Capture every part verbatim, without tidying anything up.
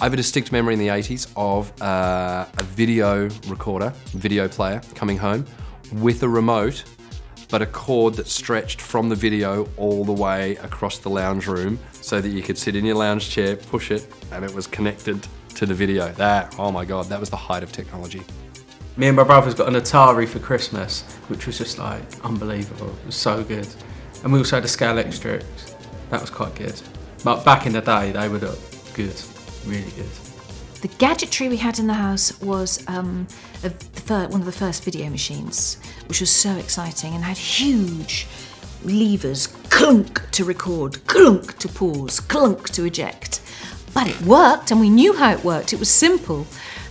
I have a distinct memory in the eighties of uh, a video recorder, video player, coming home with a remote, but a cord that stretched from the video all the way across the lounge room so that you could sit in your lounge chair, push it, and it was connected to the video. That, oh my God, that was the height of technology. Me and my brothers got an Atari for Christmas, which was just like unbelievable. It was so good. And we also had a Scalextrics. That was quite good. But back in the day, they were good, really good. The gadgetry we had in the house was um, a, one of the first video machines, which was so exciting and had huge levers, clunk to record, clunk to pause, clunk to eject. But it worked, and we knew how it worked. It was simple.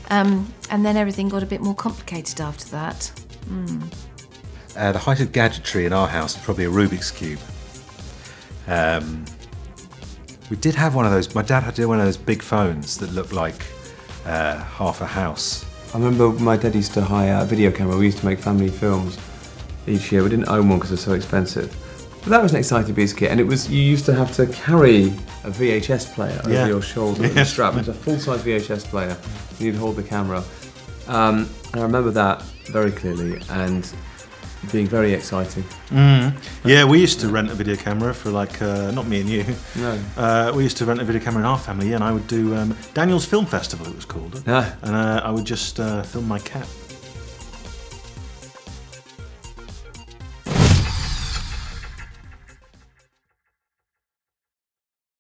Um, and then everything got a bit more complicated after that. Mm. Uh, the height of gadgetry in our house is probably a Rubik's cube. Um, we did have one of those. My dad had one of those big phones that looked like uh, half a house. I remember my dad used to hire a video camera. We used to make family films each year. We didn't own one because it was so expensive. But that was an exciting piece of kit, and it was, you used to have to carry a V H S player over yeah. your shoulder with yeah. a strap. It was a full-size V H S player, and you'd hold the camera. Um, and I remember that very clearly, and being very exciting. Mm. Yeah, we used to rent a video camera for like, uh, not me and you. No. Uh, we used to rent a video camera in our family, yeah, and I would do um, Daniel's Film Festival, it was called. Yeah. And uh, I would just uh, film my cat.